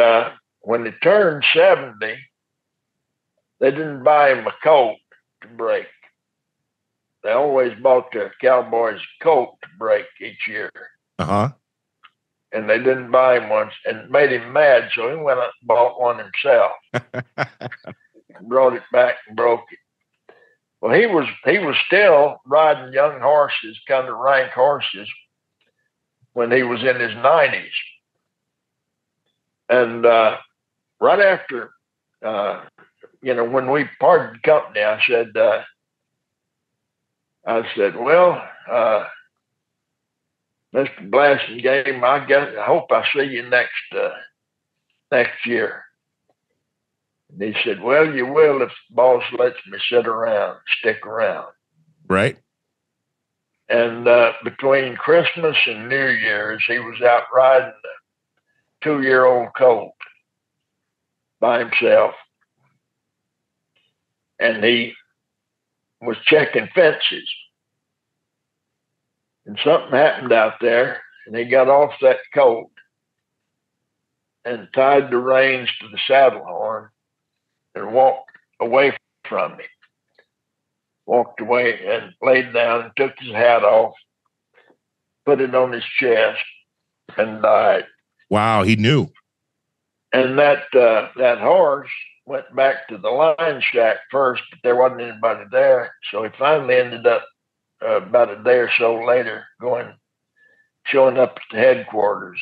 when he turned 70, they didn't buy him a colt to break. they always bought the Cowboys Colt break each year. Uh-huh. And they didn't buy him once, and it made him mad, so he went out and bought one himself. Brought it back and broke it. Well, he was still riding young horses, kind of rank horses, when he was in his 90s. And right after, when we parted company, I said, well, Mr. Blaston game, I hope I see you next year. And he said, well, you will if the boss lets me stick around. Right. And between Christmas and New Year's, he was out riding a 2-year-old colt by himself. And he was checking fences. And something happened out there, and he got off that colt and tied the reins to the saddle horn and walked away from me. Walked away and laid down and took his hat off, put it on his chest, and died. Wow, he knew. And that horse went back to the line shack first, but there wasn't anybody there. So he finally ended up about a day or so later showing up at the headquarters.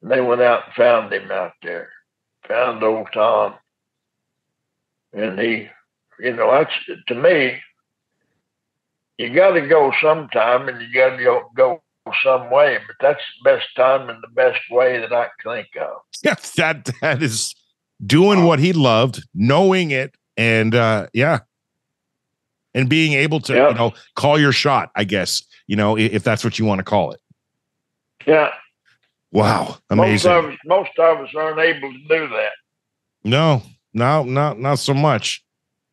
And they went out and found him out there, found old Tom. And he, that's, to me, you got to go sometime and you got to go some way, but that's the best time and the best way that I can think of. Yes, that is doing what he loved, knowing it, and and being able to, call your shot, I guess, if that's what you want to call it. Yeah. Wow. Amazing. Most of us aren't able to do that. No, not so much.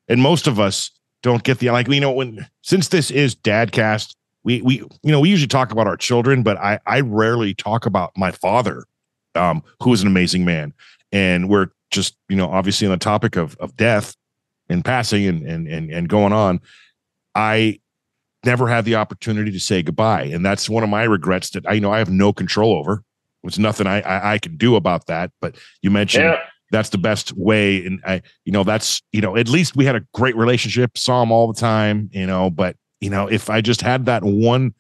And most of us don't get the, since this is Dadcast, we usually talk about our children, but I rarely talk about my father, who is an amazing man. And we're just, obviously on the topic of death and passing and going on. I never had the opportunity to say goodbye. And that's one of my regrets that I have no control over. There's nothing I can do about that. But you mentioned that's the best way. And at least we had a great relationship, saw him all the time, but if I just had that one,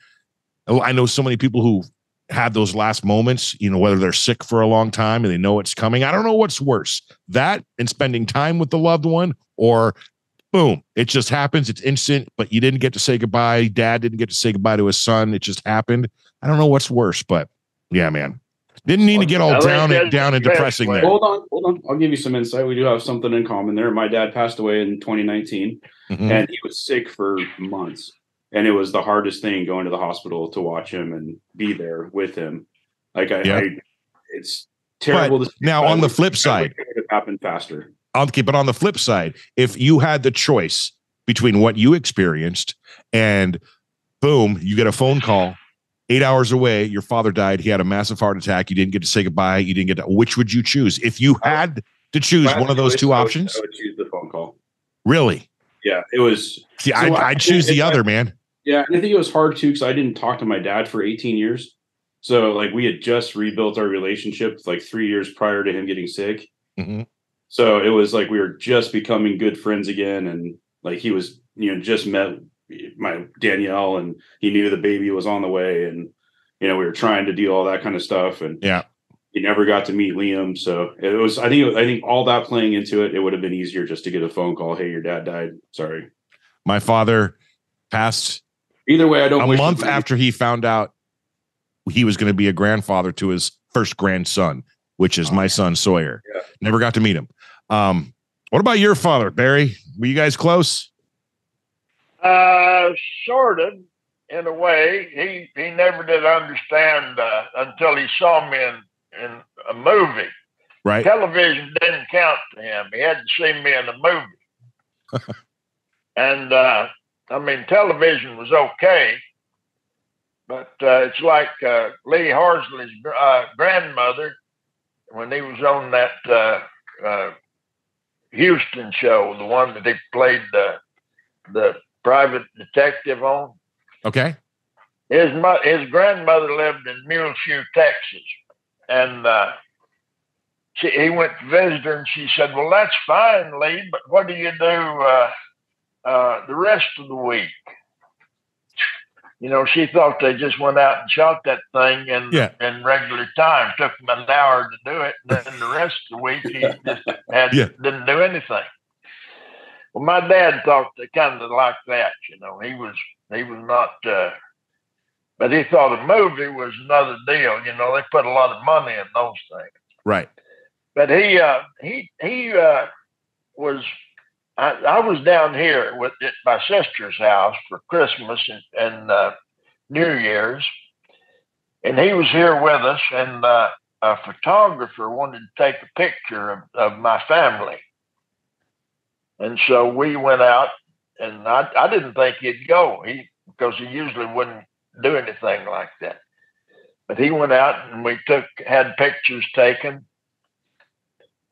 I know so many people who have those last moments, whether they're sick for a long time and they know it's coming. I don't know what's worse, that and spending time with the loved one, or boom, it just happens. It's instant, but you didn't get to say goodbye. Dad didn't get to say goodbye to his son. It just happened. I don't know what's worse, but yeah, man. Didn't need to get all down and depressing there. Hold on. I'll give you some insight. We do have something in common there. My dad passed away in 2019, mm-hmm. and he was sick for months. And it was the hardest thing going to the hospital to watch him and be there with him. It's terrible. But now on the flip side, it would have happened faster. Okay, but on the flip side, if you had the choice between what you experienced and boom, you get a phone call, 8 hours away, your father died. He had a massive heart attack. You didn't get to say goodbye. You didn't get to. Which would you choose if you had to choose one of those two options? I would choose the phone call. Really? Yeah, it was. See, so I'd choose the other, man. Yeah, and I think it was hard too because I didn't talk to my dad for 18 years. So we had just rebuilt our relationship 3 years prior to him getting sick. Mm-hmm. So it was we were just becoming good friends again, and he was just met my Danielle, and he knew the baby was on the way, and we were trying to do all that kind of stuff, and he never got to meet Liam. So it was, I think all that playing into it, it would have been easier just to get a phone call. Hey, your dad died. Sorry. My father passed either way. I don't a month after he found out he was going to be a grandfather to his first grandson, which is my son, Sawyer. Yeah. Never got to meet him. What about your father, Barry? Were you guys close? Sort of, in a way. He never did understand until he saw me in a movie. Right. Television didn't count to him. He hadn't seen me in a movie. And television was okay, but it's Lee Horsley's grandmother when he was on that Houston show, the one that he played the private detective on. Okay. His grandmother lived in Muleshoe, Texas, and he went to visit her, and she said, "Well, that's fine, Lee, but what do you do the rest of the week?" You know, she thought they just went out and shot that thing in regular time. Took him an hour to do it, and then the rest of the week he just didn't do anything. Well, my dad thought they kind of like that. You know, he was not, but he thought a movie was another deal. You know, they put a lot of money in those things, right? But he was. I was down here at my sister's house for Christmas and New Year's, and he was here with us, and a photographer wanted to take a picture of my family. And so we went out, and I didn't think he'd go, because he usually wouldn't do anything like that. But he went out, and we had pictures taken.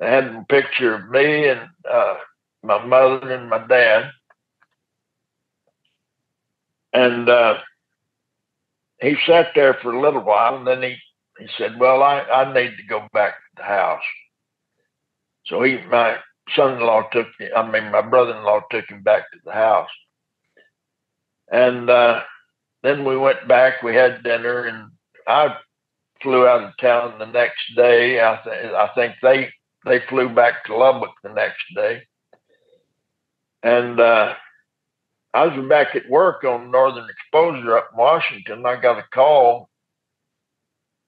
I had a picture of me and my mother and my dad, and he sat there for a little while, and then he said, "Well, I need to go back to the house." So my brother-in-law took him back to the house, and then we went back. We had dinner, and I flew out of town the next day. I think they flew back to Lubbock the next day. And I was back at work on Northern Exposure up in Washington. I got a call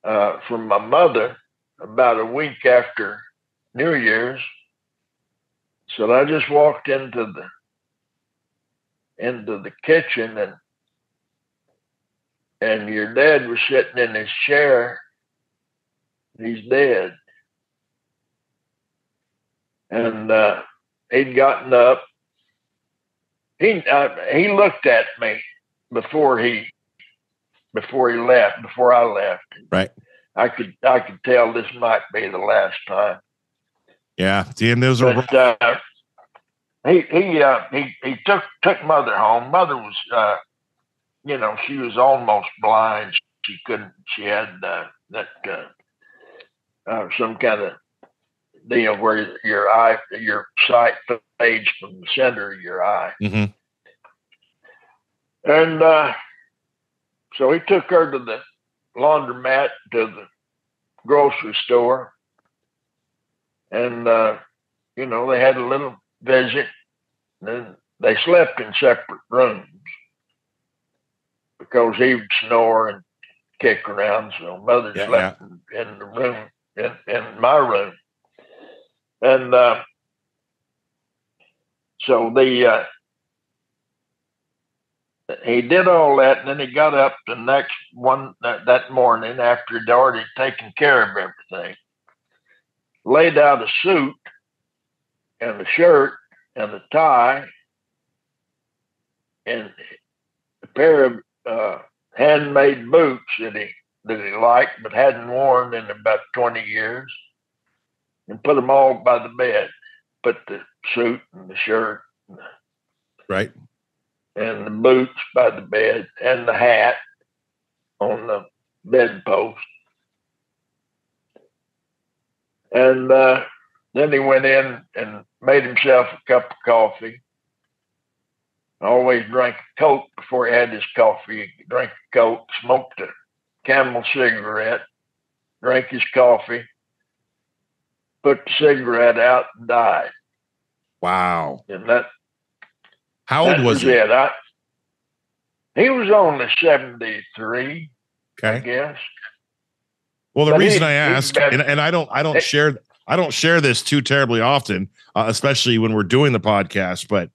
from my mother about a week after New Year's. So I just walked into the kitchen, and your dad was sitting in his chair. He's dead. And he'd gotten up. He looked at me before I left. Right. I could tell this might be the last time. Yeah. Damn, those are. He took mother home. Mother was, she was almost blind. She couldn't. She had some kind of deal where your sight fades from the center of your eye. Mm-hmm. And so he took her to the laundromat, to the grocery store, and they had a little visit. Then they slept in separate rooms because he would snore and kick around, so mother slept in the room, in my room. And so he did all that, and then he got up the next one that morning after he'd already taken care of everything, laid out a suit and a shirt and a tie and a pair of handmade boots that he liked but hadn't worn in about 20 years. And put them all by the bed. Put the suit and the shirt, and the boots by the bed, and the hat on the bedpost. And then he went in and made himself a cup of coffee. I always drank a Coke before he had his coffee. He drank a Coke, smoked a Camel cigarette, drank his coffee. Put the cigarette out and died. Wow. And how old was he? He was only 73, okay. I guess. Well, the reason I ask, and I don't share this too terribly often, especially when we're doing the podcast, but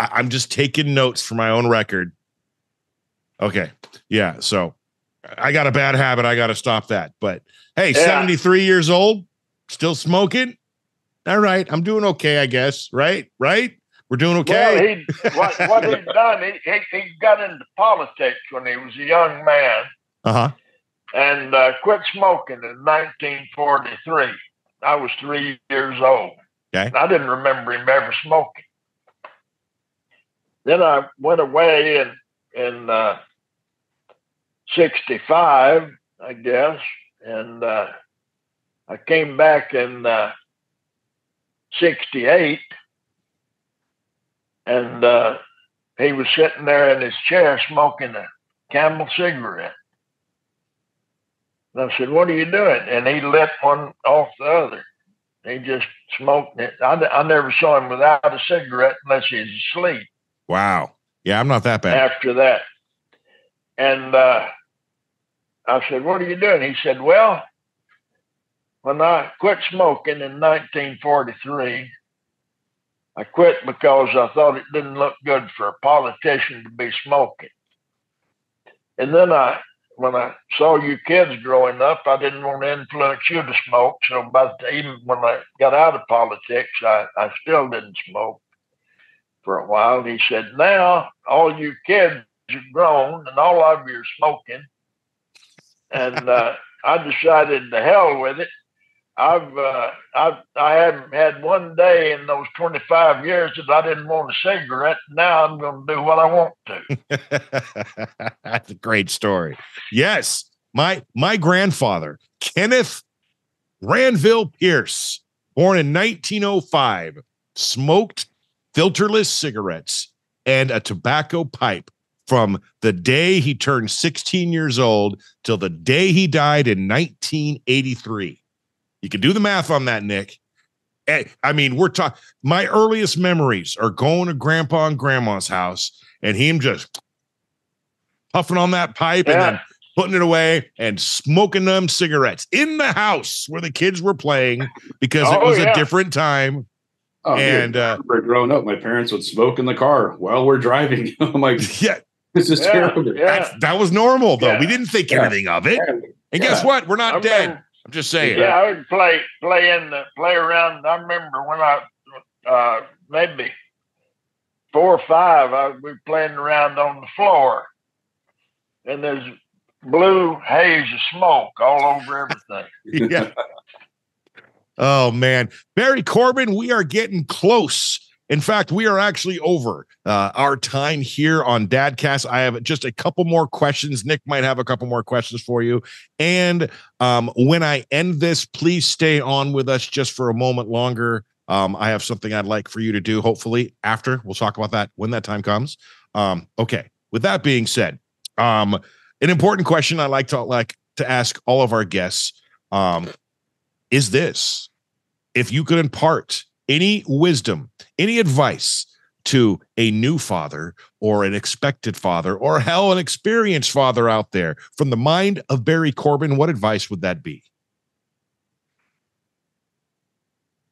I'm just taking notes for my own record. Okay. Yeah. So I got a bad habit. I got to stop that. But hey, 73 years old. Still smoking? All right. I'm doing okay, I guess. Right? We're doing okay. Well, what he'd done, he got into politics when he was a young man. Uh-huh. And quit smoking in 1943. I was 3 years old. Okay. I didn't remember him ever smoking. Then I went away in 65, I guess, and I came back in 68, and he was sitting there in his chair smoking a Camel cigarette. And I said, "What are you doing?" And he lit one off the other. He just smoked it. I never saw him without a cigarette unless he's asleep. Wow. Yeah, I'm not that bad. After that. And I said, "What are you doing?" He said, "Well, when I quit smoking in 1943, I quit because I thought it didn't look good for a politician to be smoking. And then when I saw you kids growing up, I didn't want to influence you to smoke. So even when I got out of politics, I still didn't smoke for a while." He said, "Now all you kids are grown and all of you are smoking. And I decided to hell with it. I haven't had one day in those 25 years that I didn't want a cigarette. Now I'm going to do what I want to." That's a great story. Yes. My grandfather, Kenneth Ranville Pierce, born in 1905, smoked filterless cigarettes and a tobacco pipe from the day he turned 16 years old till the day he died in 1983. You can do the math on that, Nick. I mean, my earliest memories are going to Grandpa and Grandma's house and him just puffing on that pipe and then putting it away and smoking them cigarettes in the house where the kids were playing, because it was a different time. Oh, and growing up, my parents would smoke in the car while we're driving. I'm like, this is terrible. Yeah. That was normal, though. We didn't think anything of it. And guess what? We're not dead. I'm just saying. Yeah, I would play around. I remember when I maybe 4 or 5, I would be playing around on the floor, and there's blue haze of smoke all over everything. Yeah. Oh man, Barry Corbin, we are getting close. In fact, we are actually over our time here on Dadcast. I have just a couple more questions. Nick might have a couple more questions for you. And when I end this, please stay on with us just for a moment longer. I have something I'd like for you to do, hopefully after. We'll talk about that when that time comes. Okay. With that being said, an important question I like to ask all of our guests is this: if you could impart any wisdom, any advice to a new father or an expected father or hell, an experienced father out there from the mind of Barry Corbin, what advice would that be?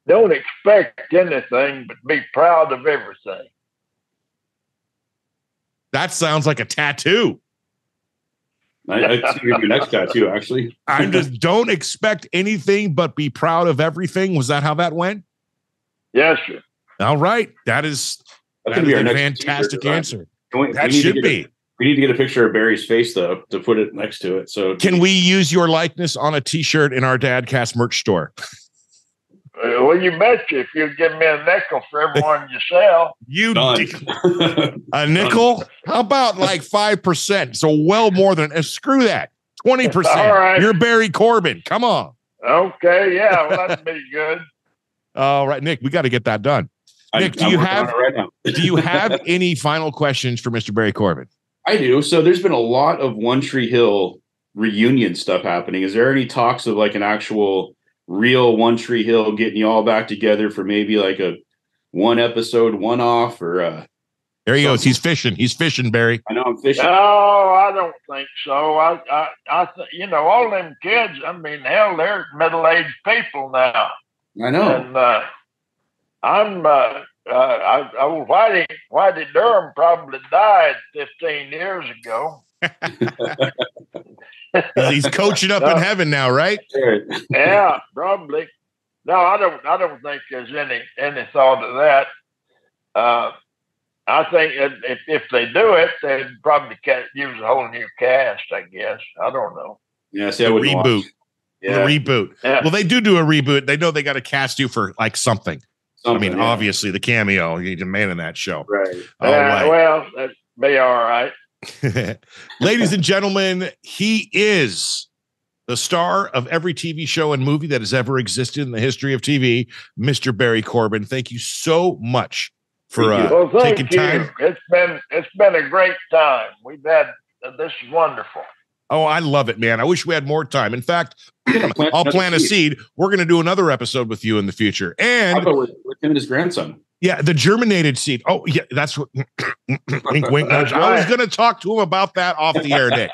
Don't expect anything, but be proud of everything. That sounds like a tattoo. I give you next tattoo, actually. I just don't expect anything, but be proud of everything. Was that how that went? Yes, sir. All right. That is a fantastic answer. That should be. We need to get a picture of Barry's face, though, to put it next to it. So can we use your likeness on a T-shirt in our Dadcast merch store? Well, you betcha. If you give me a nickel for everyone you sell. A nickel? How about like 5%? So well more than, screw that, 20%. All right. You're Barry Corbin. Come on. Okay. Yeah, well, that'd be good. All right, Nick, we got to get that done. Nick, do you have any final questions for Mr. Barry Corbin? I do. So there's been a lot of One Tree Hill reunion stuff happening. Is there any talks of like an actual real One Tree Hill getting you all back together for maybe like a one episode, one off, or there he goes. He's fishing. He's fishing, Barry. I know I'm fishing. Oh, I don't think so. You know, all them kids, I mean, hell, they're middle-aged people now. I know. And Whitey Durham probably died 15 years ago. He's coaching up in heaven now, right? Yeah, probably. No, I don't think there's any thought of that. I think if they do it, they'd probably use a whole new cast, I guess. I don't know. Yeah, I would reboot. Yeah. A reboot. Yeah. Well, they do a reboot. They know they got to cast you for like something. Something, I mean, obviously the cameo, he demanded that show. Right. Well, that'd be all right. Ladies and gentlemen, he is the star of every TV show and movie that has ever existed in the history of TV, Mr. Barry Corbin. Thank you so much for taking time. It's been a great time. We've had this is wonderful. Oh, I love it, man. I wish we had more time. In fact, I'll plant a seed. We're going to do another episode with you in the future. And how about with him and his grandson? Yeah, the germinated seed. Oh, yeah, that's what. Wink, wink. I was going to talk to him about that off the air, Nick.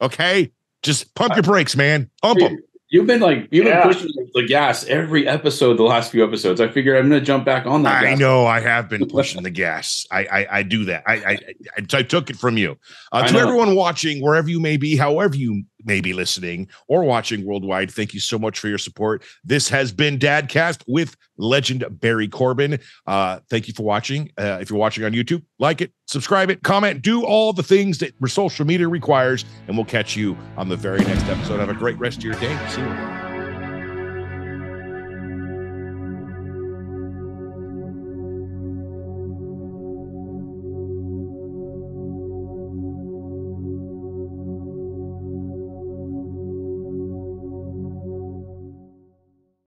Okay, just pump your brakes, man. Pump them. You've been like been pushing the gas every episode. The last few episodes, I figured I'm going to jump back on that. I know I have been pushing the gas. I do that. I took it from you. To everyone watching, wherever you may be, however you may be listening or watching worldwide, thank you so much for your support. This has been Dadcast with legend Barry Corbin. Thank you for watching. If you're watching on YouTube, like it, subscribe it, comment, do all the things that social media requires, and we'll catch you on the very next episode. Have a great rest of your day. See you.